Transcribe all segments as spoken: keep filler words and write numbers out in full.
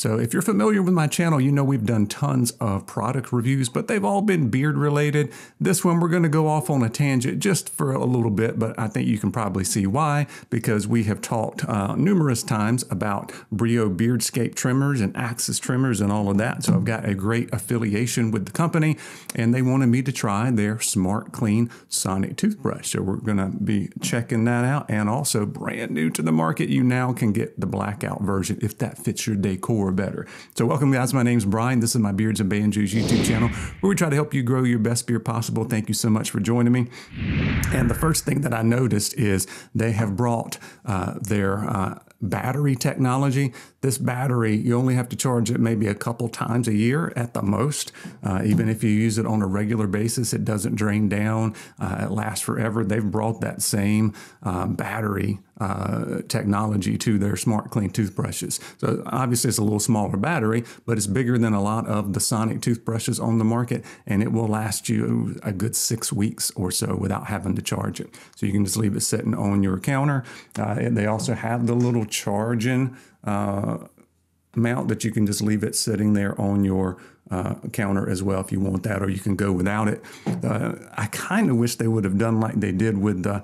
So if you're familiar with my channel, you know we've done tons of product reviews, but they've all been beard related. This one, we're going to go off on a tangent just for a little bit, but I think you can probably see why, because we have talked uh, numerous times about Brio Beardscape trimmers and Axis trimmers and all of that. So I've got a great affiliation with the company, and they wanted me to try their SmartClean Sonic toothbrush. So we're going to be checking that out, and also brand new to the market. You now can get the blackout version if that fits your decor better. So welcome guys, my name's Brian. This is my Beards and Banjos YouTube channel, where we try to help you grow your best beard possible. Thank you so much for joining me. And the first thing that I noticed is they have brought uh, their uh, battery technology. This battery, you only have to charge it maybe a couple times a year at the most. Uh, even if you use it on a regular basis, it doesn't drain down. Uh, it lasts forever. They've brought that same uh, battery uh, technology to their SmartClean toothbrushes. So obviously it's a little smaller battery, but it's bigger than a lot of the Sonic toothbrushes on the market, and it will last you a good six weeks or so without having to charge it. So you can just leave it sitting on your counter. Uh, and they also have the little charging uh, mount that you can just leave it sitting there on your uh, counter as well if you want that, or you can go without it. Uh, I kind of wish they would have done like they did with the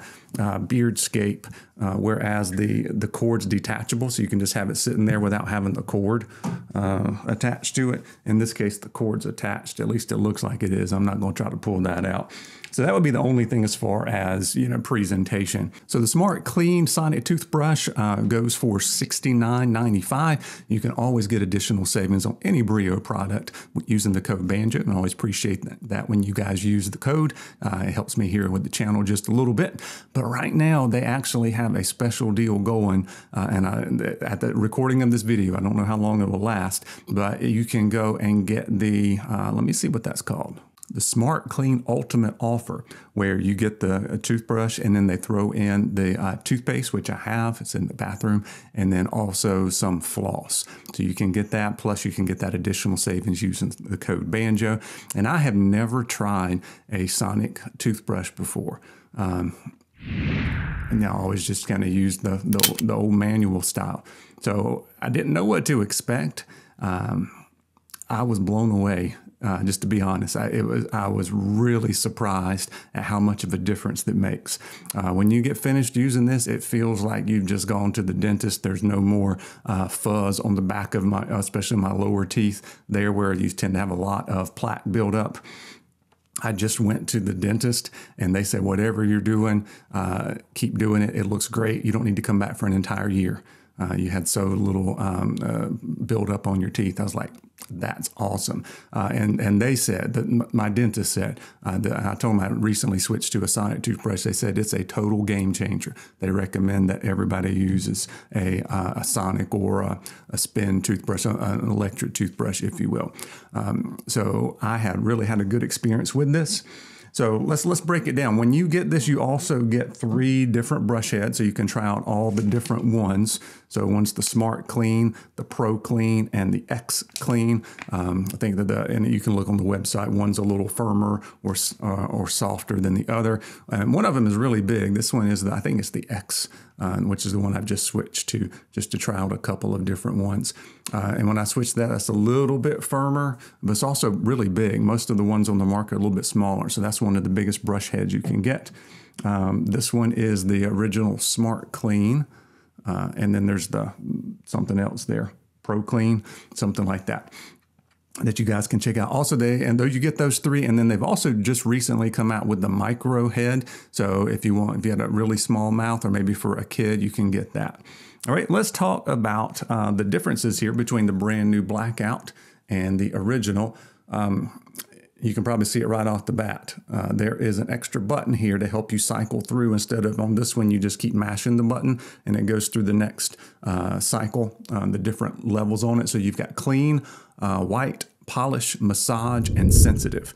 uh, Beardscape, uh, whereas the, the cord's detachable, so you can just have it sitting there without having the cord uh, attached to it. In this case, the cord's attached. At least it looks like it is. I'm not going to try to pull that out. So that would be the only thing as far as, you know, presentation. So the SmartClean Sonic toothbrush uh, goes for sixty-nine ninety-five. You can always get additional savings on any Brio product using the code Banjo, and I always appreciate that, that when you guys use the code. Uh, it helps me here with the channel just a little bit. But right now they actually have a special deal going, uh, and I, at the recording of this video, I don't know how long it will last, but you can go and get the, uh, let me see what that's called. The SmartClean Ultimate Offer, where you get the toothbrush and then they throw in the uh, toothpaste, which I have, it's in the bathroom, and then also some floss. So you can get that, plus you can get that additional savings using the code Banjo. And I have never tried a Sonic toothbrush before. Um, and I always just kind of use the, the, the old manual style. So I didn't know what to expect. Um, I was blown away. Uh, just to be honest, I, it was, I was really surprised at how much of a difference that makes. Uh, when you get finished using this, it feels like you've just gone to the dentist. There's no more uh, fuzz on the back of my, especially my lower teeth there, where you tend to have a lot of plaque buildup. I just went to the dentist and they said, whatever you're doing, uh, keep doing it. It looks great. You don't need to come back for an entire year. Uh, you had so little um, uh, buildup on your teeth. I was like, that's awesome. Uh, and, and they said, that my dentist said, uh, that I told them I recently switched to a Sonic toothbrush. They said it's a total game changer. They recommend that everybody uses a, uh, a Sonic or a, a spin toothbrush, an electric toothbrush, if you will. Um, so I had really had a good experience with this. So let's let's break it down. When you get this, you also get three different brush heads, so you can try out all the different ones. So one's the Smart Clean, the Pro Clean, and the X Clean. Um, I think that the, and you can look on the website. One's a little firmer or uh, or softer than the other. And one of them is really big. This one is the, I think it's the X, uh, which is the one I've just switched to, just to try out a couple of different ones. Uh, and when I switch that, that's a little bit firmer, but it's also really big. Most of the ones on the market are a little bit smaller, so that's one of the biggest brush heads you can get. Um, this one is the original Smart Clean, uh, and then there's the something else there, Pro Clean, something like that, that you guys can check out. Also, they, and though you get those three, and then they've also just recently come out with the micro head. So if you want, if you had a really small mouth, or maybe for a kid, you can get that. All right, let's talk about uh, the differences here between the brand new Blackout and the original. Um, You can probably see it right off the bat. Uh, there is an extra button here to help you cycle through, instead of on this one, you just keep mashing the button and it goes through the next uh, cycle, um, the different levels on it. So you've got clean, uh, white, polish, massage, and sensitive.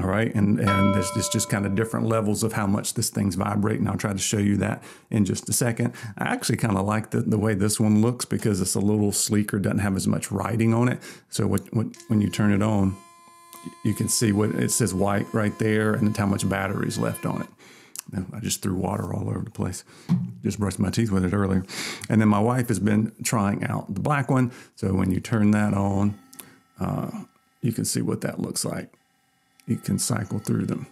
All right, and, and there's just, just kind of different levels of how much this thing's vibrating. I'll try to show you that in just a second. I actually kind of like the, the way this one looks, because it's a little sleeker, doesn't have as much writing on it. So what, what, when you turn it on, you can see what it says, white right there, and how much battery is left on it. I just threw water all over the place. Just brushed my teeth with it earlier. And then my wife has been trying out the black one. So when you turn that on, uh, you can see what that looks like. You can cycle through them.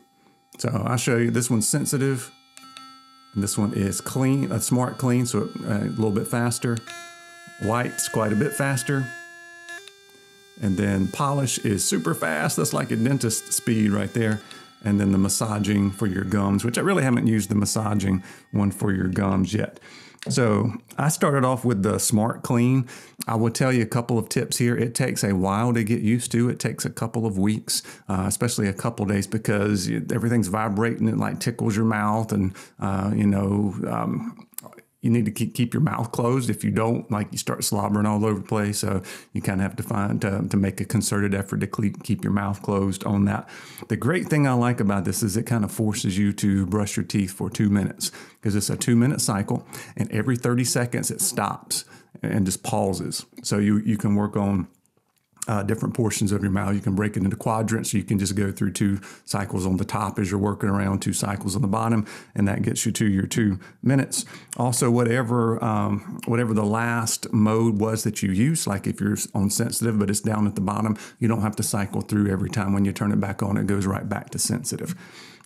So I'll show you. This one's sensitive. And this one is clean, a smart clean, so a little bit faster. White's quite a bit faster. And then polish is super fast. That's like a dentist speed right there. And then the massaging for your gums, which I really haven't used the massaging one for your gums yet. So I started off with the Smart Clean. I will tell you a couple of tips here. It takes a while to get used to. It takes a couple of weeks, uh, especially a couple days, because everything's vibrating. It like tickles your mouth, and uh, you know, um, you need to keep, keep your mouth closed. If you don't, like, you start slobbering all over the place. So you kind of have to find uh, to make a concerted effort to keep your mouth closed on that. The great thing I like about this is it kind of forces you to brush your teeth for two minutes because it's a two minute cycle, and every thirty seconds it stops and just pauses. So you, you can work on Uh, different portions of your mouth. You can break it into quadrants. So you can just go through two cycles on the top as you're working around, two cycles on the bottom, and that gets you to your two minutes. Also, whatever um, whatever the last mode was that you use, like if you're on sensitive, but it's down at the bottom, you don't have to cycle through every time. When you turn it back on, it goes right back to sensitive.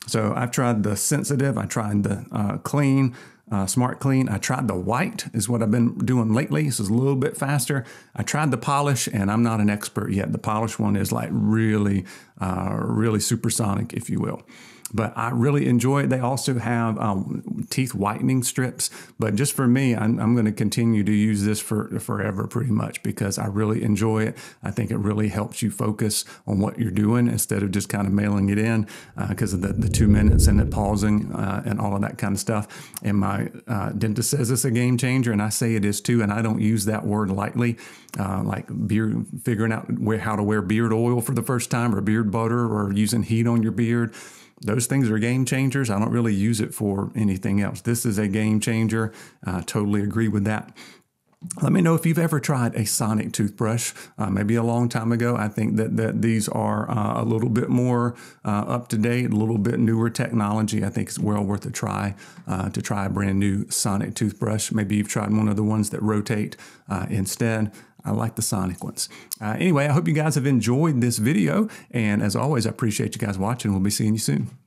So I've tried the sensitive, I tried the uh, clean, Uh, Smart Clean. I tried the white is what I've been doing lately. This is a little bit faster. I tried the polish, and I'm not an expert yet. The polish one is like really, uh, really supersonic, if you will. But I really enjoy it. They also have um, teeth whitening strips. But just for me, I'm, I'm going to continue to use this for forever pretty much, because I really enjoy it. I think it really helps you focus on what you're doing instead of just kind of mailing it in because uh, of the, the two minutes and the pausing uh, and all of that kind of stuff. And my uh, dentist says it's a game changer, and I say it is too, and I don't use that word lightly. Uh, like beard, figuring out where, how to wear beard oil for the first time, or beard butter, or using heat on your beard. Those things are game changers. I don't really use it for anything else. This is a game changer. I totally agree with that. Let me know if you've ever tried a Sonic toothbrush, uh, maybe a long time ago. I think that, that these are uh, a little bit more uh, up to date, a little bit newer technology. I think it's well worth a try uh, to try a brand new Sonic toothbrush. Maybe you've tried one of the ones that rotate uh, instead. I like the Sonic ones. Uh, anyway, I hope you guys have enjoyed this video. And as always, I appreciate you guys watching. We'll be seeing you soon.